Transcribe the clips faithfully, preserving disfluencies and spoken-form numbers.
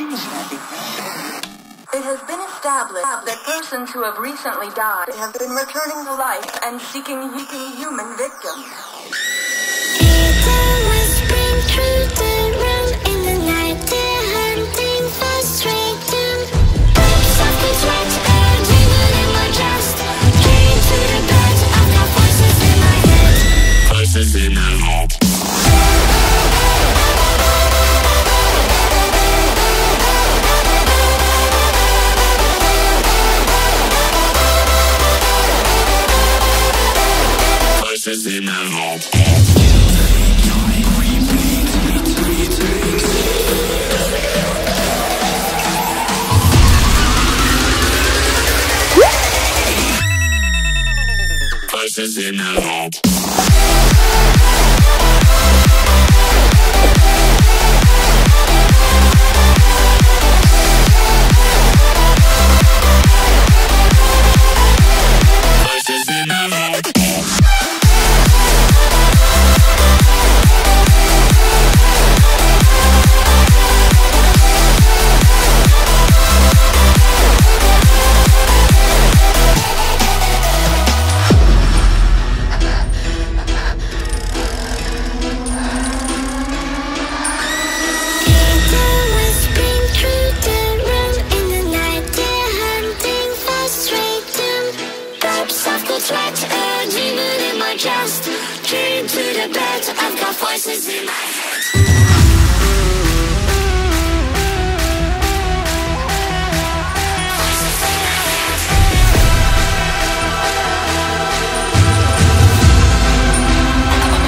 It has been established that persons who have recently died have been returning to life and seeking human victims. People will spring through the room in the night, they're hunting for freedom. Something's right and evil and unjust. Came to the bed, I've got voices in my head. Voices in my head. Voices in my head.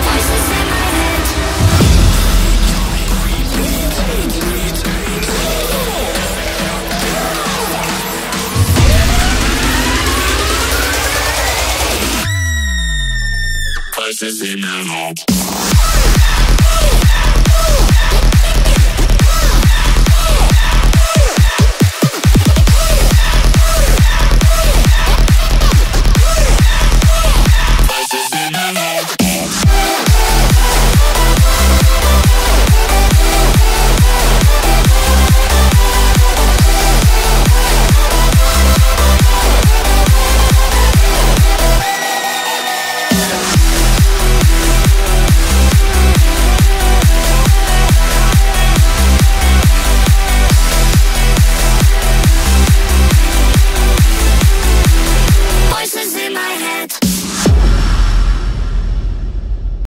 Voices in my head. Voices in my head.